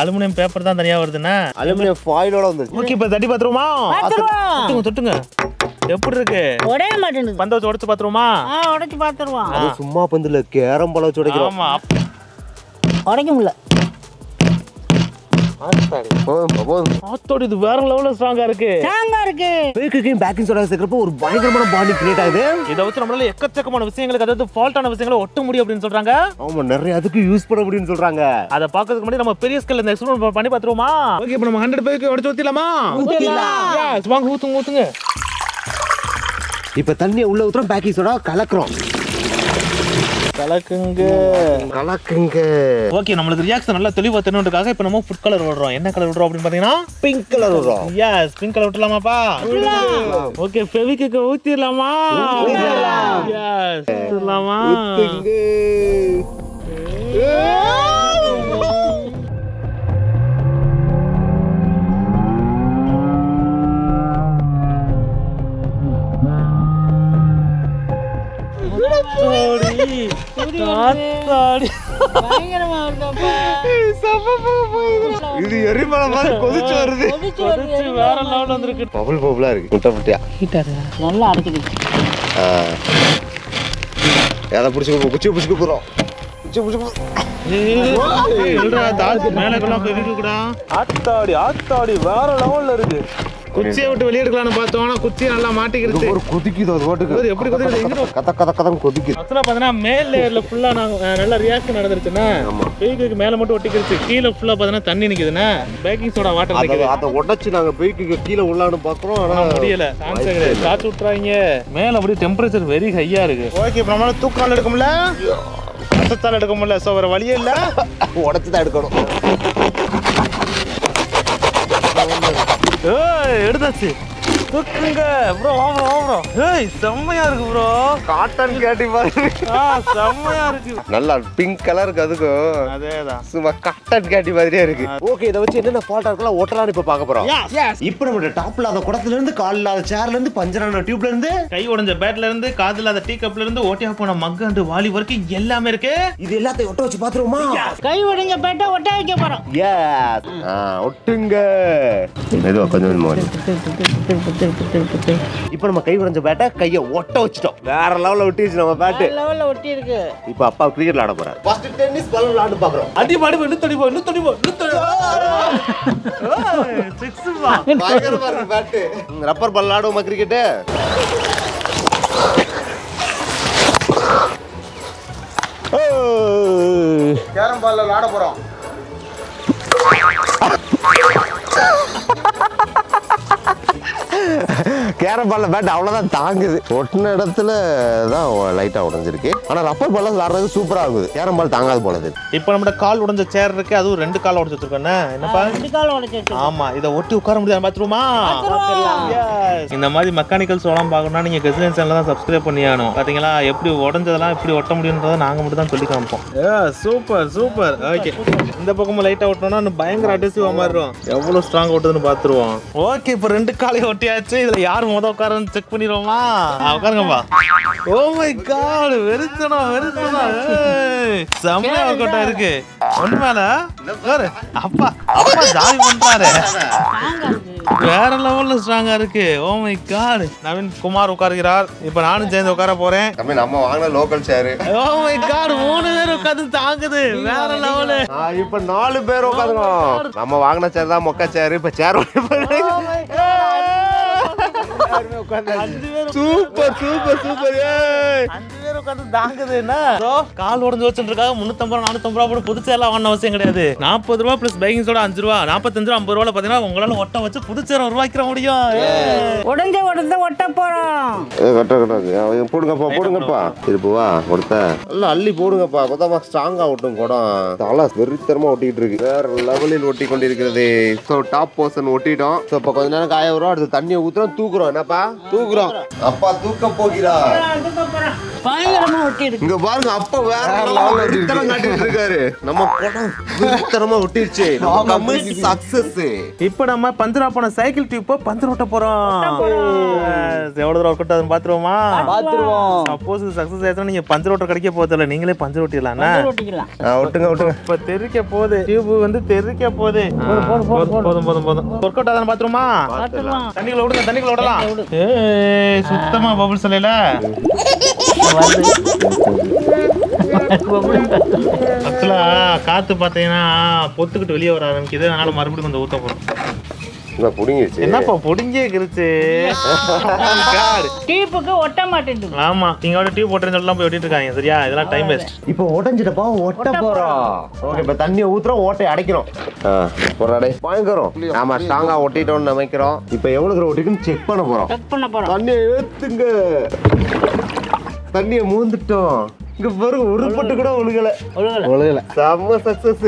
Aluminum paper தான் தனியா வருதுனா அலுமினியம் foil-ஓட வந்துருச்சு. ஓகே இப்ப தட்டி பாத்துருமா? பாத்துருவோம். தொட்டுங்க. எப்படி இருக்கு? ஒடைய மாட்டேங்குது. பந்தவ உடைச்சு பாத்துருமா? ஆ உடைச்சு பாத்துருவோம். அது சும்மா பந்தல கேரம் பலவ உடைக்கிறோம். ஆமா. உடைக்க முடியல. ஆத்தாடி. ஆத்தாடி இது வேற லெவல்ல ஸ்ட்ராங்கா இருக்கு. ஸ்ட்ராங்கா இருக்கு. பேக்கிங் பேக்கிங் சோடா சேர்க்கிறப்ப ஒரு பயங்கரமான பாடி கிரியேட் ஆகுது. இத வச்சு நம்மளால எக்கச்சக்கமான விஷயங்களுக்கு அதாவது ஃபால்ட்டான விஷயங்களை ஒட்ட முடியும் அப்படினு சொல்றாங்க. ஆமா நிறைய அதுக்கு யூஸ் பண்ண முடியும்னு சொல்றாங்க. அத பாக்கிறதுக்கு முன்னாடி நம்ம பெரிய ஸ்கேல்ல இந்த எக்ஸ்பெரிமென்ட் பண்ணி பாத்துருவோமா? ஓகே இப்போ நம்ம 100 பேக்கு உடைச்சு ஊத்திடலாமா? ஊத்திடலாம். எஸ் வாங்க ஊத்துங்க. இப்போ தண்ணியை உள்ள ஊத்துறோம் பேக்கிங் சோடா கலக்குறோம். கலக்குங்க. ஓகே நமக்கு ரியாக்ஷன் நல்லா தெளிவா தெரியணும்ன்றதுக்காக இப்போ நம்ம ஃபுட் கலர் விடுறோம். என்ன கலர் விடுறோம் அப்படினு பாத்தீங்கன்னா பிங்க் கலர் விடுறோம். எஸ் பிங்க் கலர் விடலாமாப்பா? விடலாம். ஓகே ஃபெவிக்விக் ஊத்திடலாமா? ஊத்திடலாம். எஸ் ஊத்திடலாமா? ஊத்துங்க. இது எரிமலை மாதிரி கொதிச்சு வருது. வேற லெவல்ல வந்திருக்கு. பபுள் பபுளா இருக்கு. குட்ட குட்டியா ஹீட்டா இருக்கு. நல்லா அடைக்குது. அத புடிச்சு புடிச்சு போறோம். புடிச்சு புடிச்சு இல்லடா தாத்து மேலக்கெல்லாம் போயிடுக்குடா. ஆத்தாடி ஆத்தாடி வேற லெவல்ல இருக்கு. குச்சியை விட்டு வெளிய எடுக்கலாம்னு பார்த்தோம். ஆனா குச்சி நல்லா மாட்டிக்கிடுது. ஒரு கொதிக்குது அது வாட்டுக்கு. அது எப்படி கொதிக்குது? கத கத கதம் கொதிக்குது. அச்சனா பார்த்தா மேல் லேயர்ல ஃபுல்லா நல்ல ரியாக்ஷன் நடந்துருச்சுனா பேக்கிக்கு மேல மட்டும் ஒட்டிக்கிடுச்சு. கீழ ஃபுல்லா பார்த்தா தண்ணி நிக்குதுனா பேக்கிங் சோடா வாட்டர் நிக்குது. அத உடைச்சு நாங்க பேக்கிக்கு கீழ உள்ளானு பாக்குறோம். ஆனா முடியல. சான்ஸே காத்து உட்றாங்க. மேல அப்படியே டெம்பரேச்சர் வெரி ஹையா இருக்கு. ஓகே இப்போ நம்ம தூக்கால எடுக்கும்ல? கசத்தால எடுக்கும்ல? சோ வேற வழியே இல்ல. உடைச்சு தான் எடுக்கணும். ஏய் எடுத்தாச்சு. தூக்குங்க bro. வாங்க வாங்க. ஏய் செம்மையா இருக்கு bro. காட்டன் கேட்டி பாரு. ஆ செம்மையா இருக்கு. நல்லா பிங்க் கலருக்கு அதுக்கு. அதேதான். சும்மா காட்டன் கேட்டி மாதிரியே இருக்கு. ஓகே இத வச்சு என்னென்ன ஃபால்ட்டா இருக்குல ஓட்டலான்னு இப்ப பார்க்க போறோம். இப்போ நம்ம டாப்ல அத குடத்துல இருந்து கால்ல அத சேர்ல இருந்து பஞ்சரான டியூப்ல இருந்து கை உடைஞ்ச பேட்ல இருந்து காதுல அத டீ கப்ல இருந்து ஓட்டியா போன மக் அண்ட் வாலி வர்க்க எல்லாமே இருக்கு. இது எல்லாத்தையும் ஒட்ட வச்சு பாத்துருவோமா? கை உடைஞ்ச பேட்டை ஒட்ட வைக்க போறோம். எஸ். ஆ ஒட்டுங்க. மெதுவா கொஞ்சம் கொஞ்சம் இப்போ நம்ம கை உடைஞ்ச பேட்டை கையை ஒட்ட வச்சிட்டோம். வேற லெவல்ல ஒட்டிச்சு நம்ம பேட். வேற லெவல்ல ஒட்டி இருக்கு. இப்போ அப்பா கிரிக்கெட் விளையாட போறார். ஃபர்ஸ்ட் டென்னிஸ் பால் விளையாட பாக்குறோம். அடி பாடி இன்னும் தடி போ சிக்ஸ் பா. பயங்கரமா இருக்கு பேட். ரப்பர் பால் விளையாடுமா கிரிக்கெட்? ஓ கேரம் பால் விளையாட போறோம். கேரம் பால்ல பேட் அவ்வளவுதான் தாங்குது. ஒட்டின இடத்துல தான் லைட்டா உடைஞ்சிருக்கு. ஆனா ரப்பர் பால்ல விளையாடுறது சூப்பரா ஆகுது. கேரம் பால் தாங்காது போலது. இப்போ நம்ம கால் உடைஞ்ச சேர் இருக்கு. அதுவும் ரெண்டு கால் உடைச்சு வச்சிருக்கோம்னா என்னப்பா? ரெண்டு கால் உடைச்சு வச்சிருக்கோம். ஆமா இத ஒட்டி உட்கார முடியாது பாத்துருமா? இந்த மாதிரி மெக்கானிக்கல் சோலாம் பார்க்கணும்னா நீங்க கெஸ்லன் சேனல்ல தான் சப்ஸ்கிரைப் பண்ணியாகணும். பாத்தீங்களா எப்படி உடைஞ்சதெல்லாம் எப்படி ஒட்ட முடியும்ன்றத நாங்க மட்டும் தான் சொல்லி காமிப்போம். Super super. ஓகே இந்த பக்கமும் லைட்டா ஒட்டணும்னா பயங்கர அட்ரெசிவா மாறுறோம். எவ்வளவு ஸ்ட்ராங் ஒட்டுதுன்னு பாத்துருவோம். ஓகே இப்போ ரெண்டு காலை ஒட்டியாச்சு. இதுல யார் மொத உட்காரன்னு செக் பண்ணிரோமா? உட்காருங்கப்பா. ஓ மை காட் வெரிச்சனா வெரிச்சனா. சமையா கொட்டா இருக்கு. ஒண்ணு மேல பாரு. அப்பா அப்பா ஜாலி பண்றாரு. வேற லெவல்ல ஸ்ட்ராங்கா இருக்கு. Oh my God. Naveen Kumar உட்காருகிறார். இப்போ நானும் சேர்ந்து உட்கார போறேன். நம்ம வாங்குன local chair. Oh my God மூணு பேர் உட்கார்ந்து தாங்குது. வேற லெவல். இப்போ நாலு பேர் உட்காருறோம். நம்ம வாங்குன சேர் தான் மொக்க சேர். இப்போ சேர் ஓடி போறே. Super super super. உட்காந்து தாங்குதுன்னா கால் உடஞ்சு வச்சுருக்காங்க 350 ரூபா 450 ரூபா போட்டு புதுச்சேரில் வாங்கின அவசியம் கிடையாது. 40 ரூபா ப்ளஸ் பேக்கிங் சோடா 5 ரூபா 45 ரூபா 50 ரூபாவில் பார்த்தீங்கன்னா உங்களால் ஒட்டை வச்சு புதுச்சேரம் உருவாக்கிற முடியும். உடஞ்ச உடஞ்ச ஒட்ட போகிறோம் போடுங்கப்பா போடுங்கப்பா இருப்பா கொடுத்த நல்லா அள்ளி போடுங்கப்பா அப்போதான் ஸ்ட்ராங்காக ஒட்டும் குடம் தலை வெறித்தரமாக ஒட்டிக்கிட்டு இருக்கு. வேற லெவலில் ஒட்டி கொண்டிருக்கிறது. ஸோ டாப் போர்ஷன் ஒட்டிட்டோம். ஸோ இப்போ கொஞ்ச நேரம் காய வரும். அடுத்து தண்ணியை ஊற்றுறோம். தூக்குறோம். என்னப்பா தூக்குறோம். அப்பா தூக்க போகிறா பயங்கரமா ஒட்டிடுச்சு. இங்க பாருங்க அப்பா வேற லெவல்ல வித்தரம் காட்டிட்டு இருக்காரு. நம்ம குடம் வித்தரமா ஒட்டிடுச்சு. நம்ம கம்பெனி சக்சஸ். இப்போ நம்ம பஞ்சராப்பன சைக்கிள் டியூப் பஞ்சர் ஒட்ட போறோம். எவ்வளவு தூரம் ஒட்ட ஆகுதுன்னு பாத்துருவோமா? பாத்துருவோம். சப்போஸ் சக்சஸ் ஆயிட்டா நீங்க பஞ்சர் ஒட்ட கடிக்க போறதில்ல, நீங்களே பஞ்சர் ஒட்டிடலாம். ஒட்டுங்க ஒட்டுங்க. இப்ப தெரிக்க போகுது டியூப் வந்து தெரிக்க போகுது. போதும் போதும் போதும். ஒர்க் அவுட் ஆகுதுன்னு பாத்துருவோமா? பாத்துருவோம். தண்ணிக்குள்ள ஓடுங்க, தண்ணிக்குள்ள ஓடலாம். ஏய் சுத்தமா பபுள்ஸ் இல்லல. காத்து பாத்தீங்கன்னா பொத்துக்கிட்டு வெளியே வர ஆரம்பிக்குது. அதனால மறுபடியும் கொஞ்சம் ஊத்த போறோம். என்னப்பா பொடிஞ்சே கிருச்சு டியூப்புக்கு ஒட்ட மாட்டேங்குது. ஆமா நீங்க அவட டியூப் ஒட்டறேன்னு சொல்லலாம் போய் ஒட்டிட்டு இருக்காங்க. சரியா இதெல்லாம் டைம் வேஸ்ட். இப்போ ஒட்டஞ்சிட்டப்பா ஒட்ட போறோம். ஓகே இப்போ தண்ணி ஊத்துறோம், ஓட்டை அடைக்கிறோம். போறாடே பயங்கரம். ஆமா ஸ்ட்ராங்கா ஒட்டிட்டோம்னு நினைக்கிறோம். இப்போ எவ்வளவு தூரம் ஒட்டிக்குன்னு செக் பண்ண போறோம். செக் பண்ண போறோம். தண்ணி ஏத்துங்க. தண்ணியை மூந்துட்டோம். இங்க வெறும் ஒரு பட்டு கூட ஒழுகல ஒழுகல. செம்ம சக்சஸ்.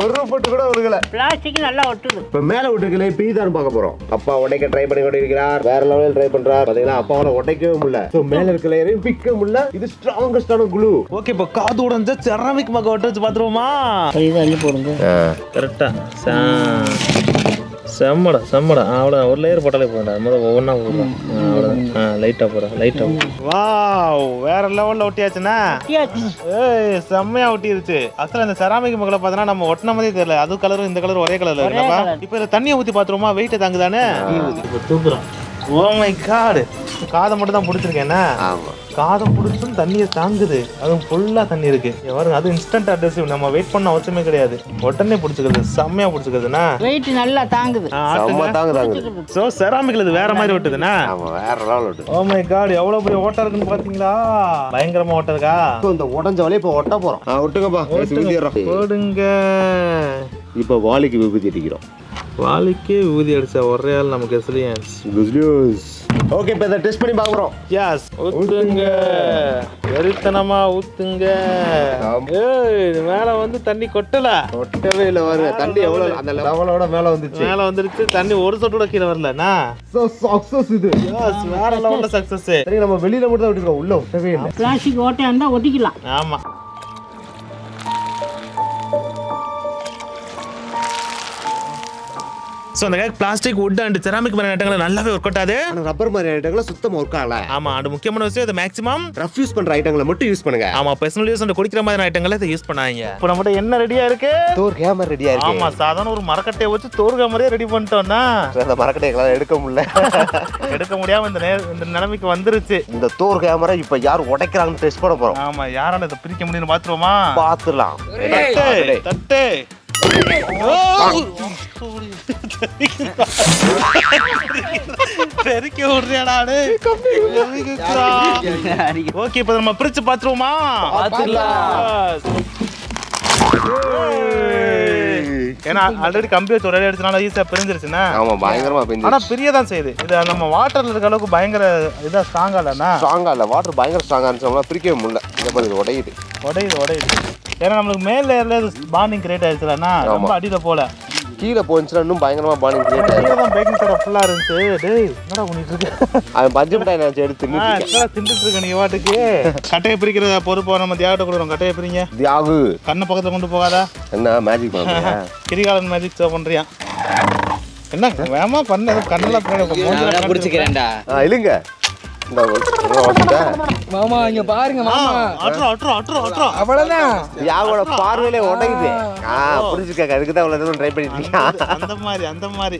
ஒரு பட்டு கூட ஒழுகல. பிளாஸ்டிக் நல்லா ஒட்டுது. இப்ப மேல ஒட்டுக்கல பீதான் பார்க்க போறோம். அப்பா உடைக்க ட்ரை பண்ணி கொண்டு இருக்கிறார். வேற லெவலில் ட்ரை பண்றார். பாத்தீங்களா அப்பாவோட உடைக்கவே முடியல. சோ மேல இருக்க லேயரையும் பிக்க முடியல. இது ஸ்ட்ராங்கஸ்டான குளூ. ஓகே இப்ப காது உடைஞ்ச செராமிக் மக்க ஒட்ட வச்சு பாத்துருவோமா? கையில அள்ளி போடுங்க. கரெக்ட்டா செம்மடா செம்மடா. அவ்வளோ ஒரு லேயர் போட்டாலே போடா. முதல்ல ஒவ்வொன்றா போடுறோம். அவ்வளோதான். லைட்டாக போடுறோம். லைட்டாக. வா வேற லெவலில் ஒட்டியாச்சுன்னா செம்மையாக ஒட்டிருச்சு. அசல இந்த செராமிக் மக்களை பார்த்தோன்னா நம்ம ஒட்டின மாதிரி தெரியல. அது கலரும் இந்த கலரும் ஒரே கலரில் இருக்குல்லப்பா. இப்போ இதில் தண்ணியை ஊற்றி பார்த்துருவோமா? வெயிட்டை தாங்குதானே? இப்போ தூக்குறோம். Oh my God. காதை மட்டும் தான் பிடிச்சிருக்கேன்னா காதை பிடிச்சும் தண்ணியை தாங்குது. அதுவும் ஃபுல்லாக தண்ணி இருக்கு. அது இன்ஸ்டன்ட் அட்ரெசிவ். நம்ம வெயிட் பண்ண அவசியமே கிடையாது. உடனே பிடிச்சிக்கிறது. செம்மையா பிடிச்சிக்கிறதுனா வெயிட் நல்லா தாங்குது. ஸோ செராமிக்ல இது வேற மாதிரி ஓட்டுதுன்னா வேற லெவல். ஓ மை காட் எவ்வளோ பெரிய ஓட்டம் இருக்குன்னு பாத்தீங்களா? பயங்கரமா ஓட்டம் இருக்கா? இந்த உடஞ்ச வலையை இப்போ ஒட்ட போறோம். ஒட்டுங்கப்பா போடுங்க. இப்போ வாளிக்கு விபூதி அடிக்கிறோம். வாளிக்கு விபூதி அடிச்சா ஒரே ஆள் நமக்கு எஸ்லியன்ஸ். ஓகே இப்போ இதை டெஸ்ட் பண்ணி பார்க்குறோம். எஸ் ஊற்றுங்க. வெறித்தனமாக ஊற்றுங்க. மேலே வந்து தண்ணி கொட்டலை. கொட்டவே இல்லை. வரும் தண்ணி எவ்வளோ அந்த லெவலோட மேலே வந்துச்சு. மேலே வந்துருச்சு தண்ணி. ஒரு சொட்டோட கீழே வரலண்ணா. ஸோ சக்ஸஸ் இது. எஸ் வேற லெவலில் சக்ஸஸ். சரி நம்ம வெளியில் மட்டும் தான் ஒட்டிக்கிறோம். உள்ளே ஒட்டவே இல்லை. பிளாஸ்டிக் ஓட்டையாக இருந்தால் ஒட்டிக்கலாம். ஆமாம். ஸோ அந்த cake plastic wood and ceramic மாதிரி ஐட்டங்களை நல்லாவே ஒர்க் ஆகுது. ரப்பர் மாதிரி ஐட்டங்களை சுத்தமாக ஒர்க் ஆகல. ஆமாம் அது முக்கியமான விஷயம். அதை மேக்ஸிமம் ரஃப் யூஸ் பண்ணுற ஐட்டங்களை மட்டும் யூஸ் பண்ணுங்க. ஆமாம் பர்சனல் யூஸ் குடிக்கிற மாதிரி ஐட்டங்களை இதை யூஸ் பண்ணாங்க. இப்போ நம்மகிட்ட என்ன ரெடியாக இருக்கு? தோர் கேமரா ரெடியாக இருக்கு. ஆமாம் சாதாரண ஒரு மரக்கட்டையை வச்சு தோர் கேமரையே ரெடி பண்ணிட்டோம்னா அந்த மரக்கட்டையை எடுக்க முடியல. எடுக்க முடியாமல் இந்த நிலைமைக்கு வந்துருச்சு. இந்த தோர் கேமரா இப்போ யார் உடைக்கிறாங்கன்னு டெஸ்ட் பண்ண போகிறோம். ஆமாம் யாரால இதை பிரிக்க முடியும்னு பார்த்துருவோமா? பார்த்துடலாம். தட்டு தெரிக்க விடுறியாடா? ஓகே இப்போ நம்ம பிரிச்சு பார்த்துருவோமா? ஏன்னா ஆல்ரெடி கம்பியை தொடையில எடுத்தனால ஈஸியாக பிரிஞ்சிருச்சுன்னா. ஆமாம் பயங்கரமாக பிரிஞ்சு. ஆனால் பிரிய தான் செய்யுது. இது நம்ம வாட்டரில் இருக்கிற அளவுக்கு பயங்கர இதாக ஸ்ட்ராங்காக இல்லைண்ணா. ஸ்ட்ராங்காக இல்லை. வாட்டர் பயங்கர ஸ்ட்ராங்காக இருந்துச்சுன்னா பிரிக்கவே முடியல. இதை பார்த்து உடையுது உடையுது உடையுது. ஏன்னா நம்மளுக்கு மேல் லேயரில் பாண்டிங் கிரியேட் ஆகிடுச்சுலன்னா ரொம்ப அடியில் போகல. கீழே போச்சுன்னா இன்னும் பயங்கரமாக பாண்டிங் கிரியேட் ஆகிடும். தான் பேக்கிங் சோடா ஃபுல்லாக இருந்துச்சு. டேய் என்னடா பண்ணிட்டு இருக்கு? அவன் பஞ்சம் டைம் ஆச்சு எடுத்து திண்டுட்டு இருக்க. நீ வாட்டுக்கு கட்டையை பிரிக்கிற பொறுப்போ நம்ம தியாகிட்ட கொடுக்குறோம். கட்டையை பிரிங்க. தியாகு கண்ணை பக்கத்தில் கொண்டு போகாதா? என்ன மேஜிக் பண்ணுறீங்க? கிரிகாலன் மேஜிக் ஷோ பண்ணுறியா? என்ன வேமா பண்ண கண்ணெல்லாம் பிடிச்சிக்கிறேன்டா. இல்லைங்க மாமா இங்க பாருங்க மாமா. அட்ரா அட்ரா அட்ரா அட்ரா. அவ்வளவுதான் யாரோட பார்வையிலே உடையுது. புரிஞ்சுக்க. அதுக்கு தான் அவ்வளவு ட்ரை பண்ணிட்டு இருக்கேன். அந்த மாதிரி அந்த மாதிரி